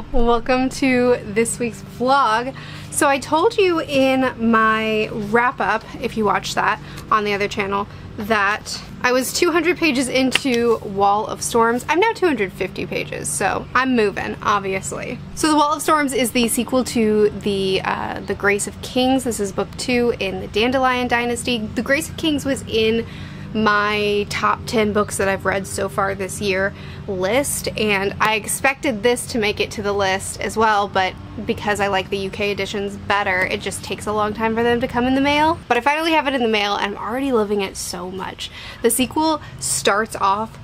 Hello, welcome to this week's vlog. So I told you in my wrap up, if you watched that on the other channel, that I was 200 pages into Wall of Storms. I'm now 250 pages, so I'm moving, obviously. So the Wall of Storms is the sequel to The Grace of Kings. This is book 2 in the Dandelion Dynasty. The Grace of Kings was in my top 10 books that I've read so far this year list, and I expected this to make it to the list as well, but because I like the UK editions better, it just takes a long time for them to come in the mail. But I finally have it in the mail and I'm already loving it so much. The sequel starts off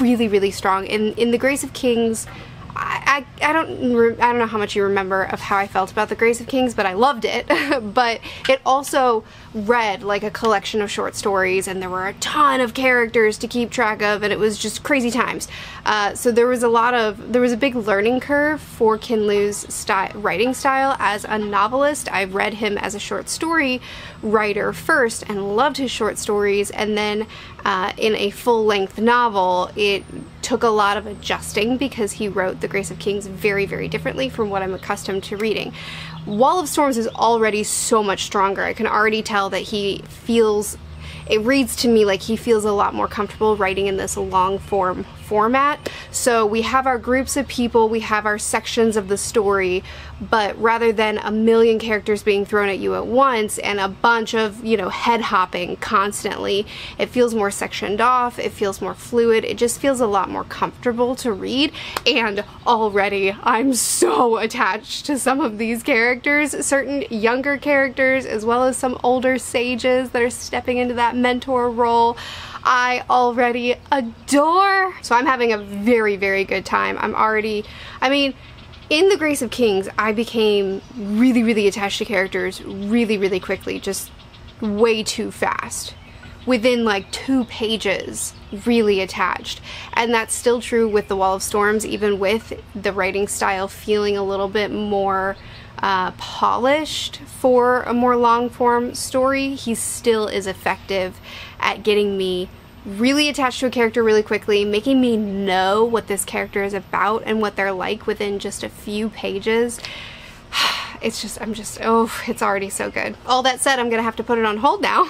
really, really strong. In The Grace of Kings, I don't know how much you remember of how I felt about The Grace of Kings, but I loved it. But it also read like a collection of short stories, and there were a ton of characters to keep track of, and it was just crazy times. So there was a big learning curve for Kinlew's writing style as a novelist. I read him as a short story writer first and loved his short stories, and then in a full-length novel, it took a lot of adjusting because he wrote The Grace of Kings very, very differently from what I'm accustomed to reading. Wall of Storms is already so much stronger. I can already tell that it reads to me like he feels a lot more comfortable writing in this long form format. So we have our groups of people, we have our sections of the story, but rather than a million characters being thrown at you at once and a bunch of, you know, head hopping constantly, it feels more sectioned off, it feels more fluid, it just feels a lot more comfortable to read. And already I'm so attached to some of these characters, certain younger characters as well as some older sages that are stepping into that mentor role. I already adore. So I'm having a very, very good time. In The Grace of Kings, I became really, really attached to characters really, really quickly, just way too fast. Within like 2 pages, really attached. And that's still true with The Wall of Storms, even with the writing style feeling a little bit more polished for a more long form story. He still is effective at getting me really attached to a character really quickly, making me know what this character is about and what they're like within just a few pages. It's already so good. All that said, I'm gonna have to put it on hold now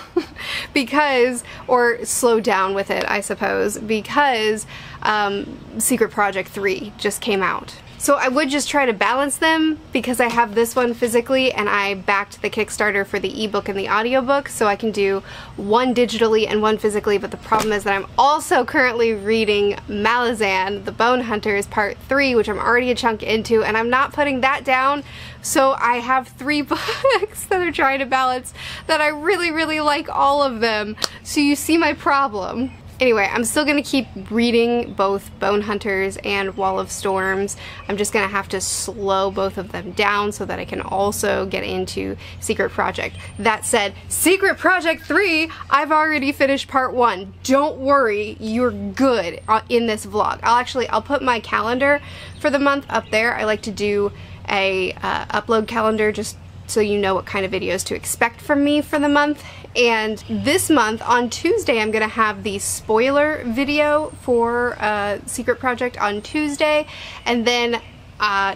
or slow down with it, I suppose, because Secret Project 3 just came out. So I would just try to balance them because I have this one physically and I backed the Kickstarter for the ebook and the audiobook, so I can do one digitally and one physically. But the problem is that I'm also currently reading Malazan, The Bonehunters Part 3, which I'm already a chunk into, and I'm not putting that down. So I have 3 books that are trying to balance that I really, really like all of them. So you see my problem. Anyway, I'm still gonna keep reading both Bonehunters and Wall of Storms. I'm just gonna have to slow both of them down so that I can also get into Secret Project. That said, Secret Project 3, I've already finished Part 1. Don't worry, you're good in this vlog. I'll put my calendar for the month up there. I like to do a upload calendar just so you know what kind of videos to expect from me for the month. And this month on Tuesday, I'm gonna have the spoiler video for Secret Project on Tuesday, and then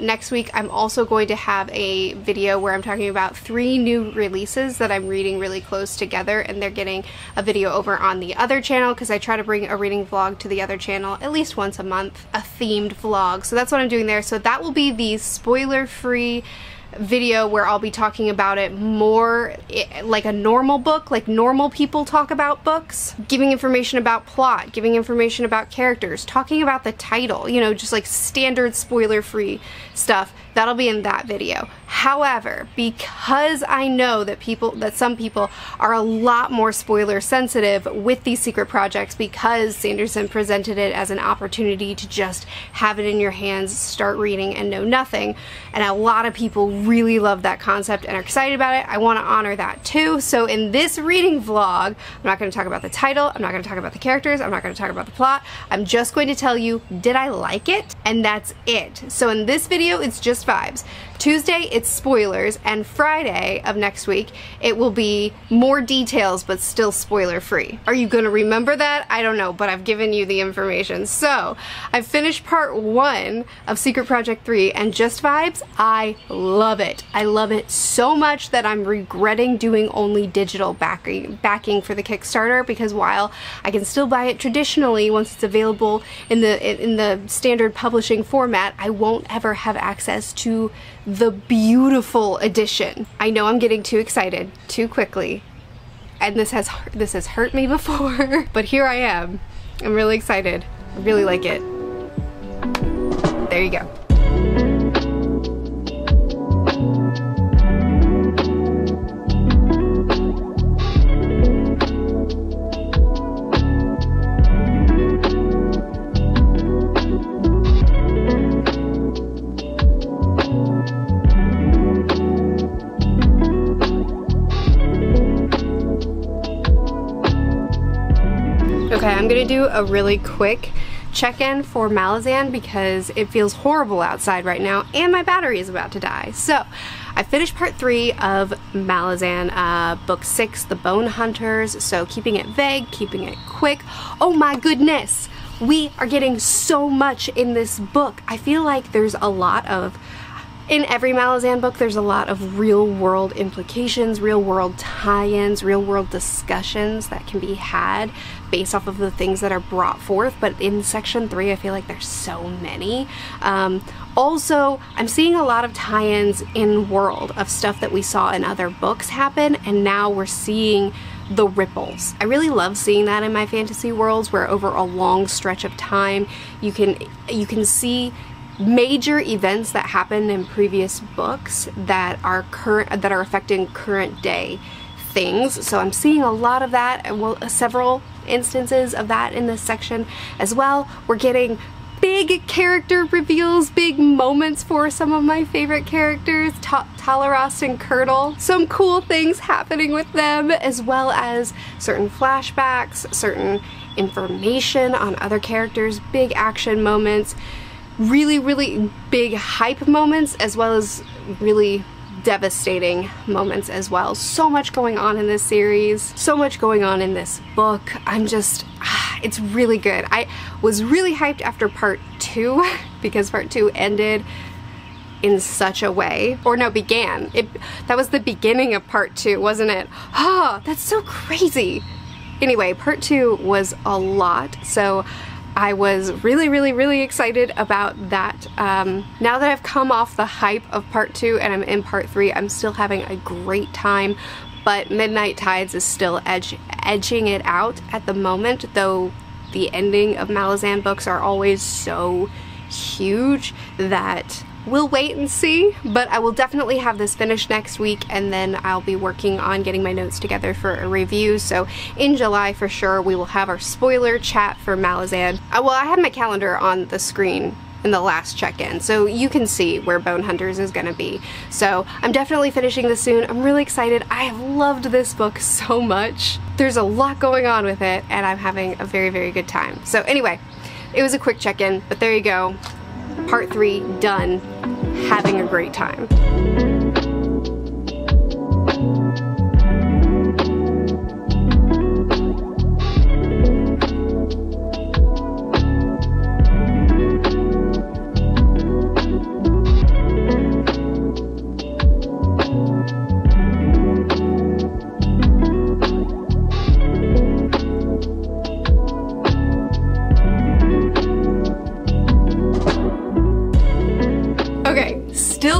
next week I'm also going to have a video where I'm talking about 3 new releases that I'm reading really close together, and they're getting a video over on the other channel because I try to bring a reading vlog to the other channel at least once a month, a themed vlog. So that's what I'm doing there. So that will be the spoiler-free video where I'll be talking about it more like a normal book, like normal people talk about books, giving information about plot, giving information about characters, talking about the title, you know, just like standard spoiler-free stuff. That'll be in that video. However, because I know that some people are a lot more spoiler sensitive with these secret projects, because Sanderson presented it as an opportunity to just have it in your hands, start reading and know nothing, and a lot of people really love that concept and are excited about it, I want to honor that too. So in this reading vlog, I'm not going to talk about the title, I'm not going to talk about the characters, I'm not going to talk about the plot. I'm just going to tell you, did I like it? And that's it. So in this video, it's just vibes. Tuesday, it's spoilers, and Friday of next week, it will be more details, but still spoiler-free. Are you gonna remember that? I don't know, but I've given you the information. So, I've finished part 1 of Secret Project 3, and just vibes, I love it. I love it so much that I'm regretting doing only digital backing for the Kickstarter, because while I can still buy it traditionally once it's available in the standard publishing format, I won't ever have access to the beautiful edition. I know I'm getting too excited too quickly, and this has hurt me before, but here I am. I'm really excited. I really like it. There you go. I'm gonna do a really quick check-in for Malazan because it feels horrible outside right now and my battery is about to die. So I finished part 3 of Malazan, book 6, The Bonehunters. So keeping it vague, keeping it quick. Oh my goodness, we are getting so much in this book. I feel like there's a lot of, in every Malazan book, there's a lot of real-world implications, real-world tie-ins, real-world discussions that can be had based off of the things that are brought forth, but in section 3, I feel like there's so many. Also, I'm seeing a lot of tie-ins in world of stuff that we saw in other books happen, and now we're seeing the ripples. I really love seeing that in my fantasy worlds, where over a long stretch of time, you can see major events that happened in previous books that are affecting current day things. So I'm seeing a lot of that, well, several instances of that in this section as well. We're getting big character reveals, big moments for some of my favorite characters, Talarast and Kirtle. Some cool things happening with them, as well as certain flashbacks, certain information on other characters, big action moments, really, really big hype moments, as well as really devastating moments as well. So much going on in this series, so much going on in this book. I'm just, it's really good. I was really hyped after part 2 because part 2 ended in such a way, or no, began. That was the beginning of part 2, wasn't it? Oh, that's so crazy. Anyway, part 2 was a lot, so I was really, really, really excited about that. Now that I've come off the hype of part 2 and I'm in part 3, I'm still having a great time, but Midnight Tides is still edging it out at the moment, though the ending of Malazan books are always so huge that we'll wait and see, but I will definitely have this finished next week, and then I'll be working on getting my notes together for a review. So in July for sure we will have our spoiler chat for Malazan. Well, I had my calendar on the screen in the last check-in, so you can see where Bonehunters is gonna be. So I'm definitely finishing this soon. I'm really excited. I have loved this book so much. There's a lot going on with it, and I'm having a very, very good time. So anyway, it was a quick check-in, but there you go. Part 3 done. Having a great time.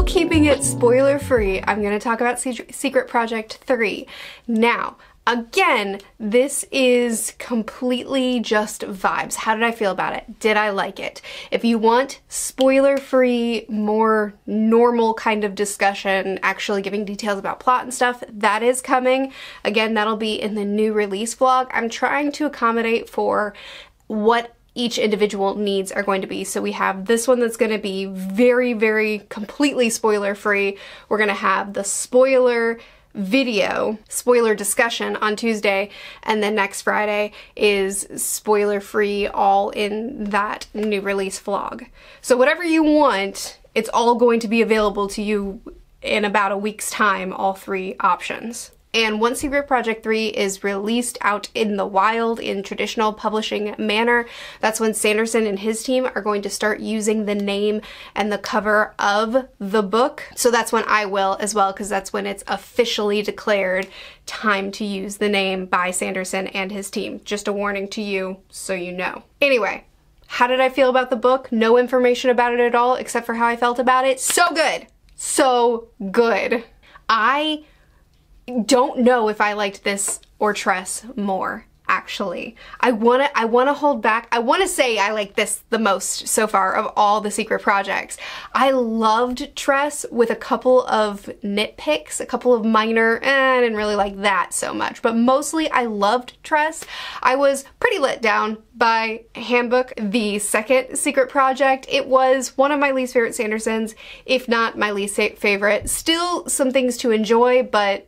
Keeping it spoiler free, I'm gonna talk about Secret Project 3. Now, again, this is completely just vibes. How did I feel about it? Did I like it? If you want spoiler free, more normal kind of discussion, actually giving details about plot and stuff, that is coming. Again, that'll be in the new release vlog. I'm trying to accommodate for what each individual needs are going to be. So we have this one that's gonna be very, very completely spoiler free. We're gonna have the spoiler video, spoiler discussion on Tuesday, and then next Friday is spoiler free, all in that new release vlog. So whatever you want It's all going to be available to you in about a week's time, all three options. And once Secret Project 3 is released out in the wild in traditional publishing manner, that's when Sanderson and his team are going to start using the name and the cover of the book. So that's when I will as well, because that's when it's officially declared time to use the name by Sanderson and his team. Just a warning to you, so you know. Anyway, how did I feel about the book? No information about it at all, except for how I felt about it. So good! So good! I don't know if I liked this or Tress more, actually. I wanna hold back. I wanna say I like this the most so far of all the Secret Projects. I loved Tress with a couple of nitpicks, a couple of minor, I didn't really like that so much, but mostly I loved Tress. I was pretty let down by Handbook, the second Secret Project. It was one of my least favorite Sandersons, if not my least favorite. Still some things to enjoy, but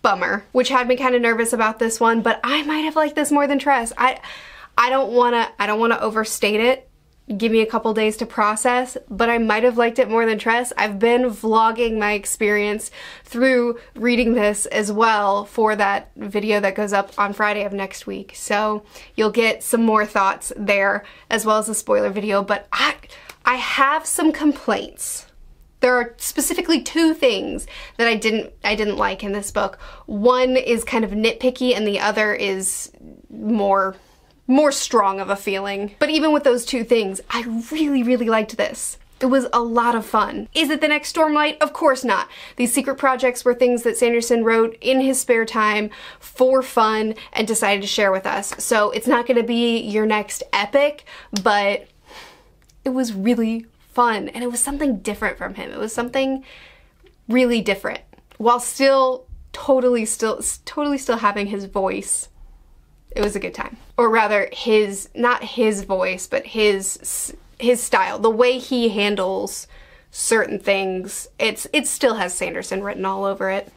bummer, which had me kind of nervous about this one, but I might have liked this more than Tress. I don't wanna overstate it. Give me a couple days to process, but I might have liked it more than Tress. I've been vlogging my experience through reading this as well for that video that goes up on Friday of next week. So you'll get some more thoughts there as well as a spoiler video, but I have some complaints. There are specifically two things that I didn't like in this book. One is kind of nitpicky and the other is more strong of a feeling. But even with those two things, I really, really liked this. It was a lot of fun. Is it the next Stormlight? Of course not. These secret projects were things that Sanderson wrote in his spare time for fun and decided to share with us. So it's not gonna be your next epic, but it was really fun, and it was something different from him. It was something really different while still totally still having his voice. It was a good time. Or rather his, not his voice, but his style, the way he handles certain things. It still has Sanderson written all over it.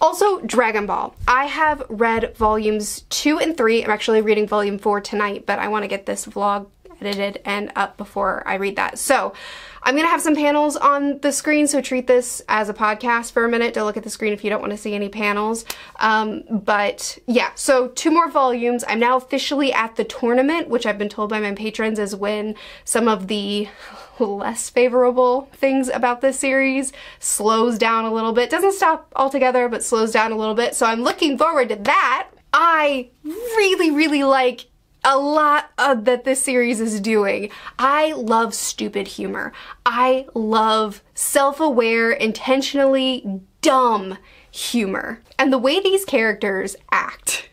Also, Dragon Ball. I have read volumes 2 and 3. I'm actually reading volume 4 tonight, but I want to get this vlog edited and up before I read that. So I'm gonna have some panels on the screen, so treat this as a podcast for a minute. Don't look at the screen if you don't want to see any panels. But yeah, so 2 more volumes. I'm now officially at the tournament, which I've been told by my patrons is when some of the less favorable things about this series slows down a little bit. Doesn't stop altogether, but slows down a little bit. So I'm looking forward to that. I really, really like a lot of that this series is doing. I love stupid humor. I love self-aware, intentionally dumb humor. And the way these characters act,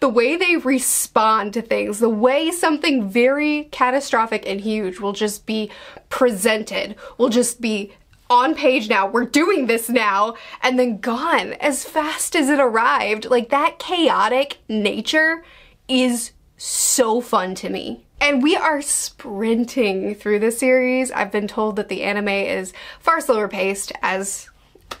the way they respond to things, the way something very catastrophic and huge will just be presented, will just be on page now, we're doing this now, and then gone as fast as it arrived. Like, that chaotic nature is so fun to me. And we are sprinting through this series. I've been told that the anime is far slower paced, as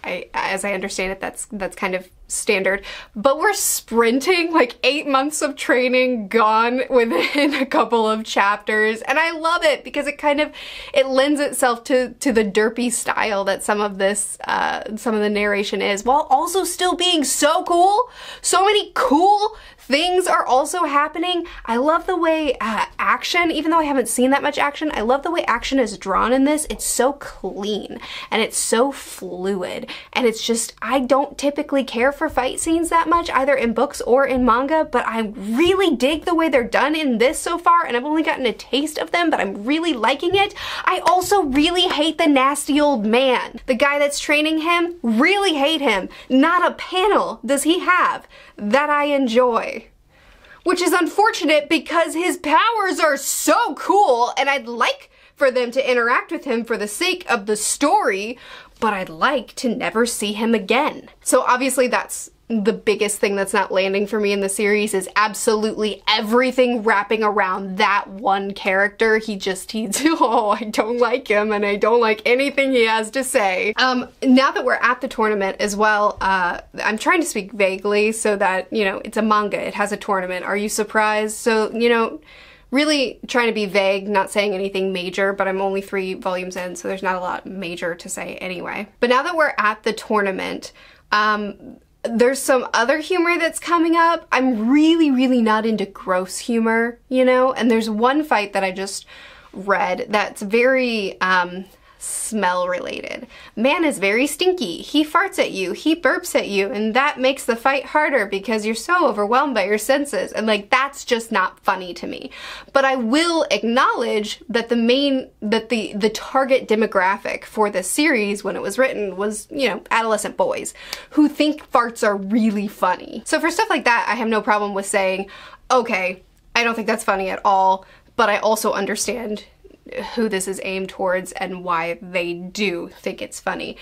I understand it. That's kind of standard, but we're sprinting, like 8 months of training gone within a couple of chapters, and I love it because it kind of, it lends itself to the derpy style that some of this, some of the narration is, while also still being so cool. So many cool things are also happening. I love the way action, even though I haven't seen that much action, I love the way action is drawn in this. It's so clean and it's so fluid, and it's just, I don't typically care for fight scenes that much, either in books or in manga, but I really dig the way they're done in this so far, and I've only gotten a taste of them, but I'm really liking it. I also really hate the nasty old man. The guy that's training him, really hate him. Not a panel does he have that I enjoy, which is unfortunate because his powers are so cool, and I'd like for them to interact with him for the sake of the story, but I'd like to never see him again. So obviously that's the biggest thing that's not landing for me in the series, is absolutely everything wrapping around that one character. Oh, I don't like him, and I don't like anything he has to say. Now that we're at the tournament as well, I'm trying to speak vaguely so that, you know, it's a manga, it has a tournament. Are you surprised? So, you know, really trying to be vague, not saying anything major, but I'm only 3 volumes in, so there's not a lot major to say anyway. But now that we're at the tournament, there's some other humor that's coming up. I'm really, really not into gross humor, you know? And there's one fight that I just read that's very smell related. Man is very stinky. He farts at you, he burps at you, and that makes the fight harder because you're so overwhelmed by your senses. And like, that's just not funny to me. But I will acknowledge that the target demographic for this series when it was written was, you know, adolescent boys who think farts are really funny. So for stuff like that, I have no problem with saying, okay, I don't think that's funny at all, but I also understand who this is aimed towards and why they do think it's funny.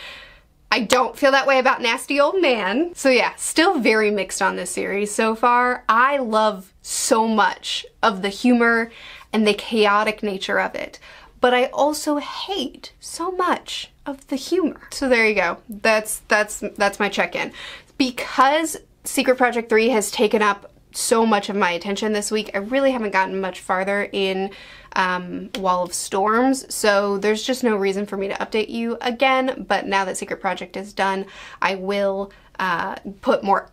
I don't feel that way about Nasty Old Man. So yeah, still very mixed on this series so far. I love so much of the humor and the chaotic nature of it, but I also hate so much of the humor. So there you go. That's my check-in. Because Secret Project 3 has taken up so much of my attention this week, I really haven't gotten much farther in Wall of Storms, so there's just no reason for me to update you again, but now that Secret Project is done, I will put more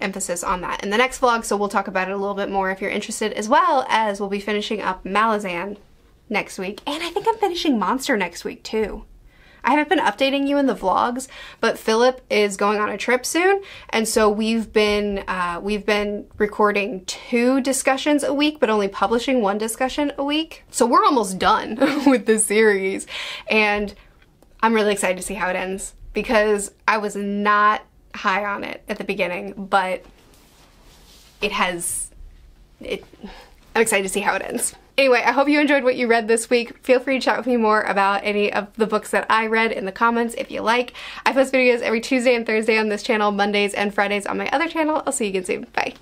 emphasis on that in the next vlog, so we'll talk about it a little bit more if you're interested, as well as we'll be finishing up Malazan next week, and I think I'm finishing Monster next week too. I haven't been updating you in the vlogs, but Philip is going on a trip soon, and so we've been recording 2 discussions a week, but only publishing 1 discussion a week. So we're almost done with this series, and I'm really excited to see how it ends because I was not high on it at the beginning, but I'm excited to see how it ends. Anyway, I hope you enjoyed what you read this week. Feel free to chat with me more about any of the books that I read in the comments if you like. I post videos every Tuesday and Thursday on this channel, Mondays and Fridays on my other channel. I'll see you again soon. Bye.